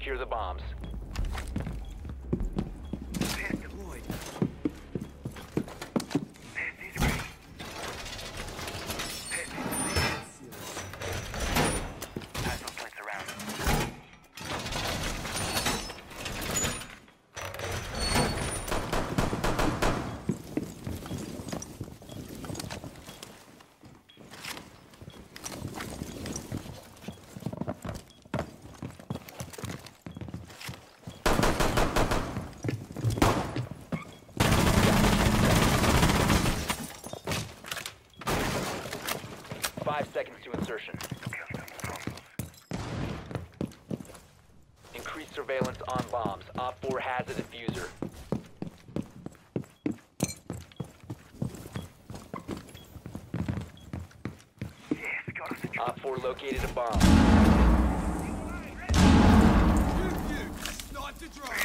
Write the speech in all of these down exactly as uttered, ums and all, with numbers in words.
secure the bombs. Five seconds to insertion. Increase surveillance on bombs. Op four has a diffuser. Op four located a bomb. Not to drone.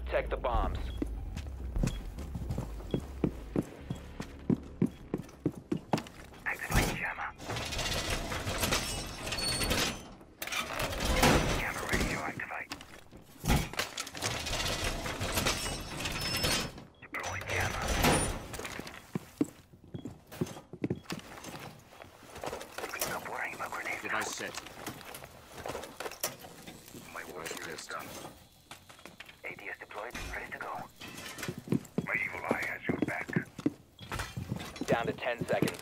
Protect the bombs. Activate jammer. Jammer radio activate. Deploy jammer. Stop worrying about grenades. Device set. My work here is done. Ready to go. My evil eye has your back. Down to ten seconds.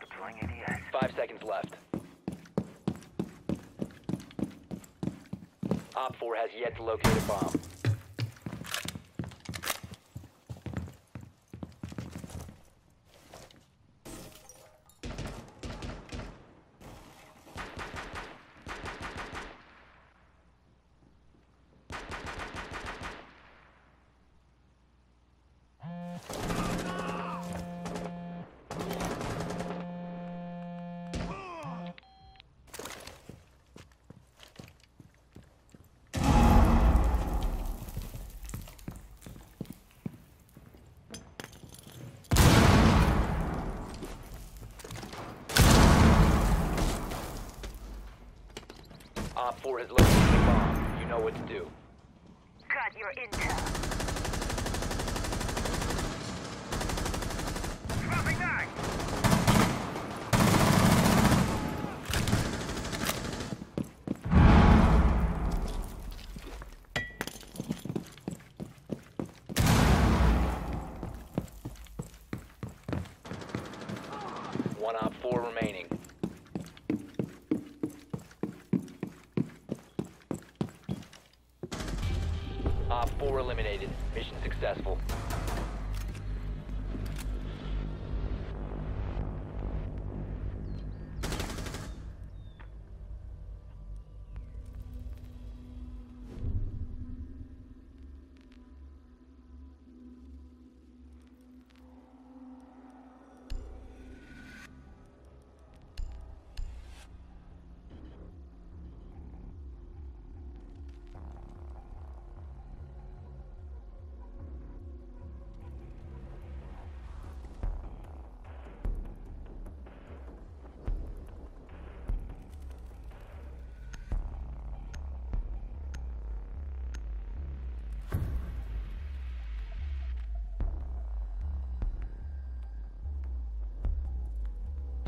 Deploying A D S. Five seconds left. Op four has yet to locate a bomb. Op four has located the bomb. You know what to do. Got your intel. Dropping back! remaining. Op four eliminated. Mission successful.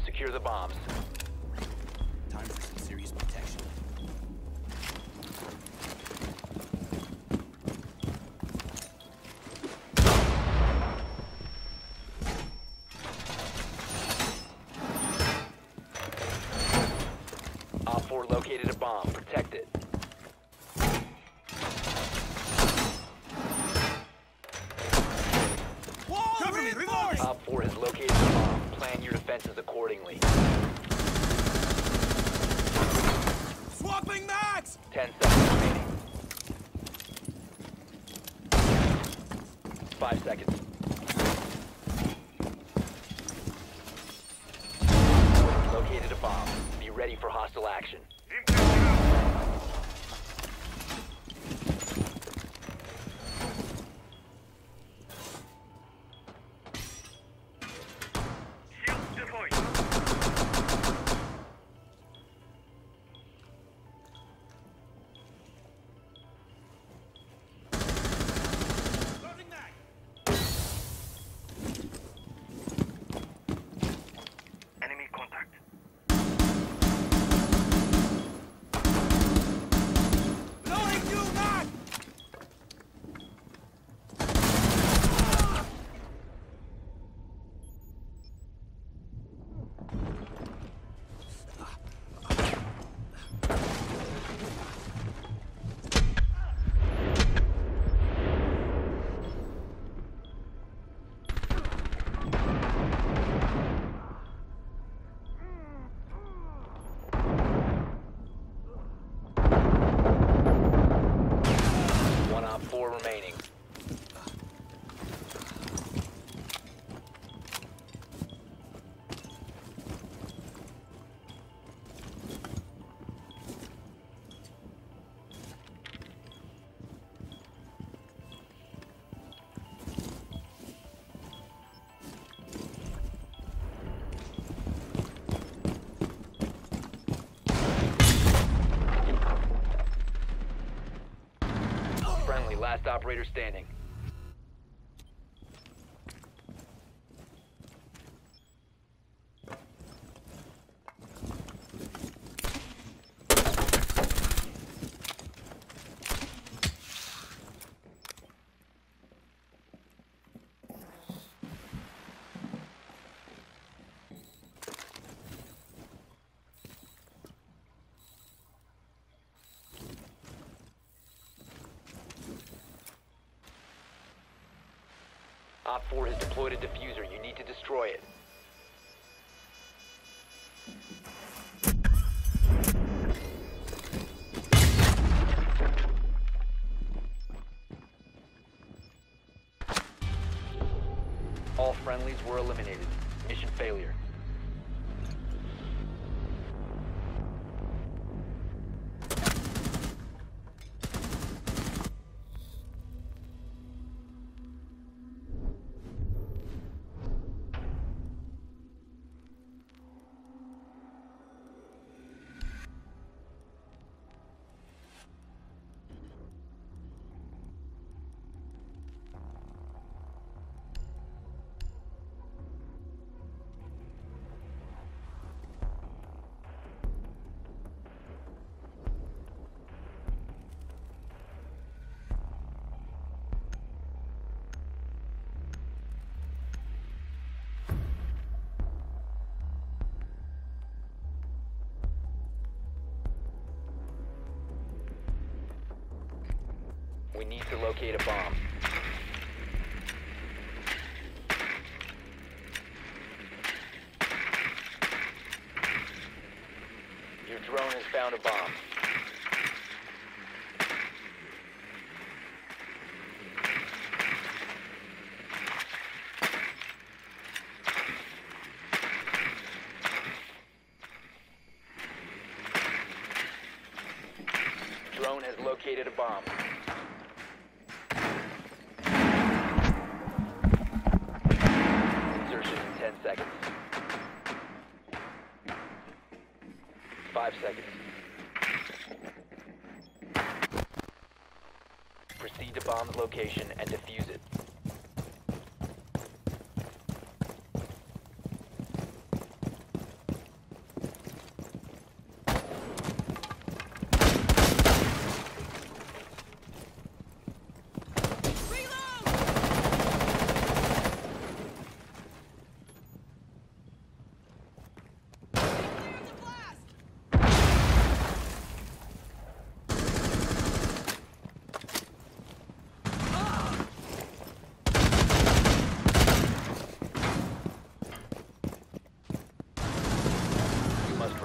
Secure the bombs. Time for some serious protection. Op four located a bomb. Protect it. Cover me, reinforce! Op four has located a bomb. Plan your defenses accordingly. Swapping max! Ten seconds remaining. Five seconds. Located a bomb. Be ready for hostile action. Friendly, last operator standing. Op four has deployed a diffuser. You need to destroy it. All friendlies were eliminated. Mission failure. We need to locate a bomb. Your drone has found a bomb. Drone has located a bomb. Insertion in ten seconds. Five seconds. Proceed to bomb's location and defuse it.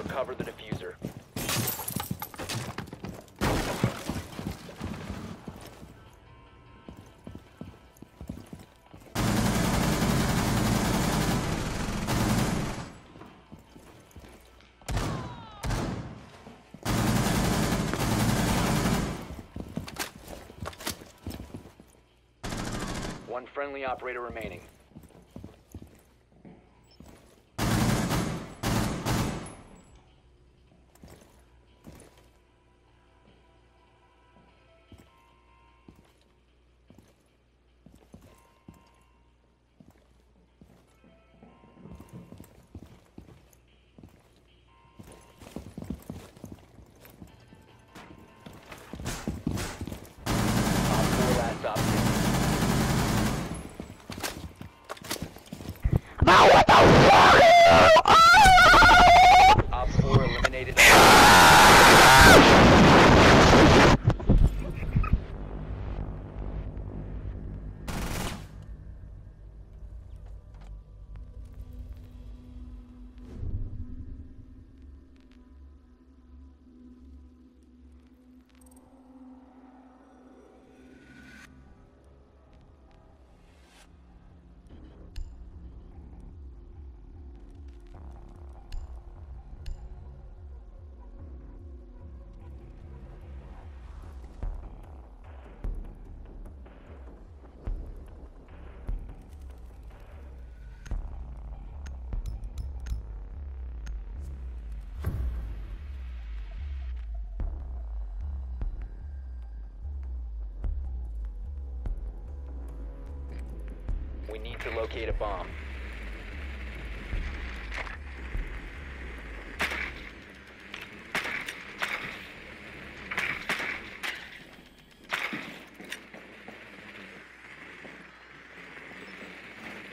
Cover the diffuser. One friendly operator remaining. We need to locate a bomb.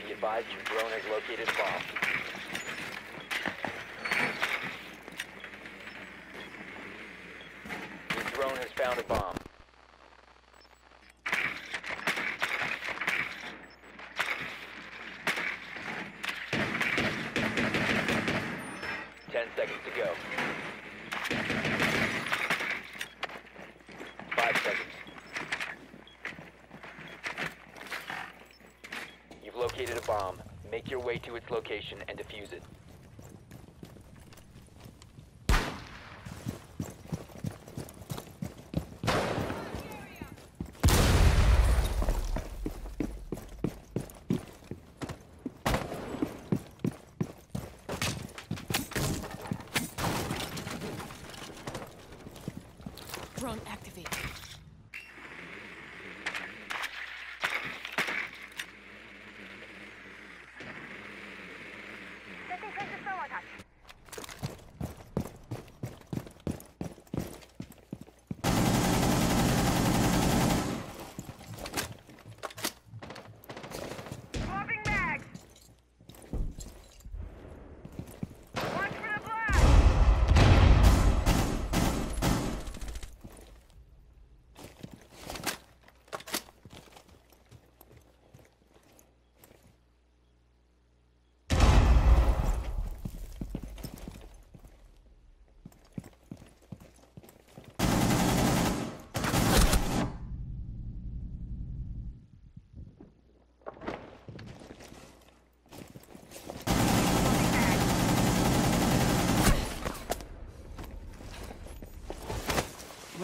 Be advised, your drone has located a bomb. Your drone has found a bomb. Seconds to go. Five seconds. You've located a bomb. Make your way to its location and defuse it. Drone activated.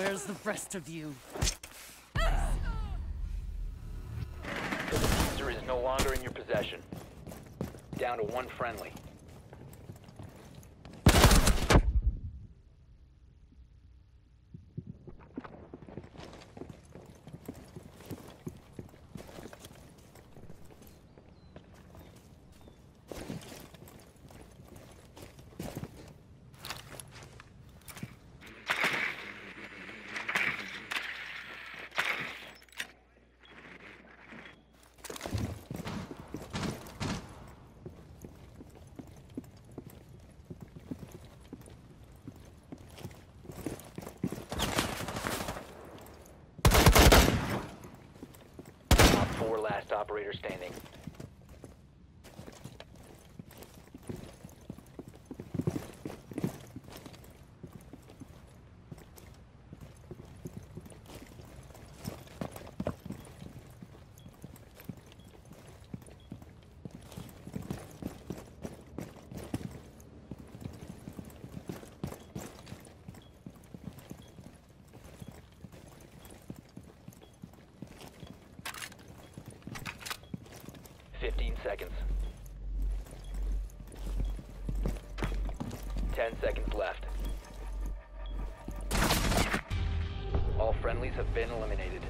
Where's the rest of you? The monster is no longer in your possession. Down to one friendly. Operator standing. fifteen seconds. ten seconds left. All friendlies have been eliminated.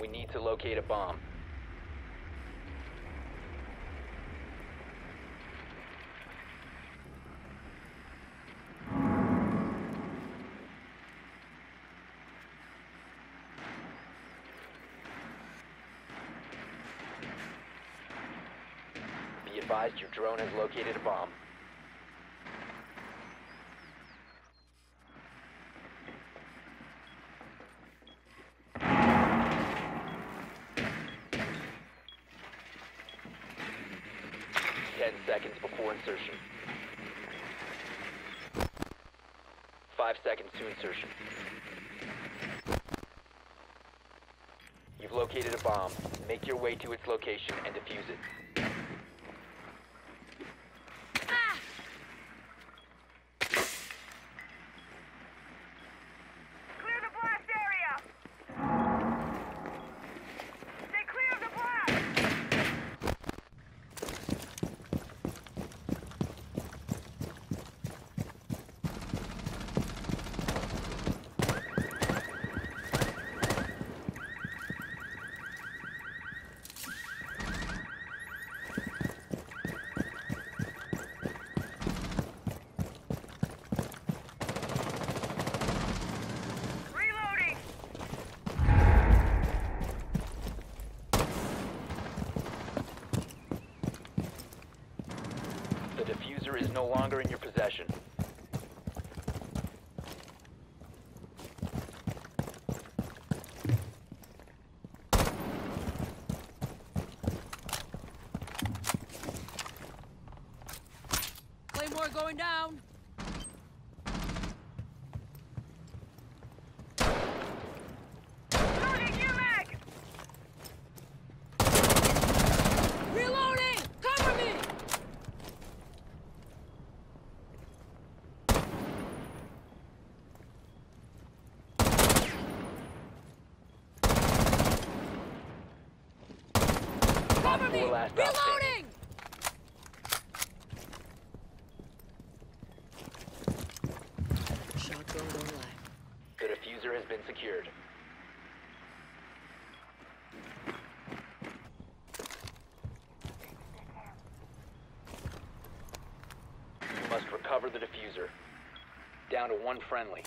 We need to locate a bomb. Be advised, your drone has located a bomb. ten seconds before insertion. Five seconds to insertion. You've located a bomb. Make your way to its location and defuse it. Is no longer in your possession. Claymore going down. Reloading! Cover the diffuser. Down to one friendly.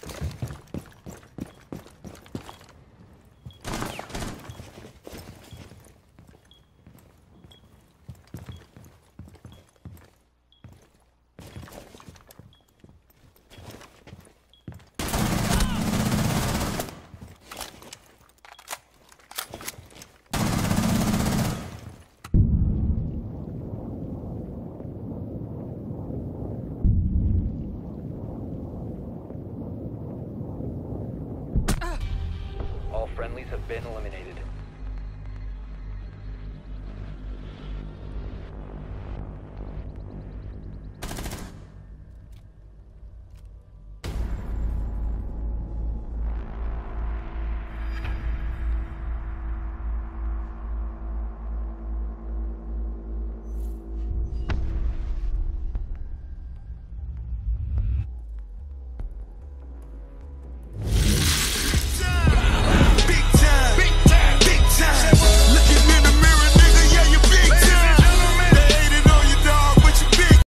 Friendlies have been eliminated.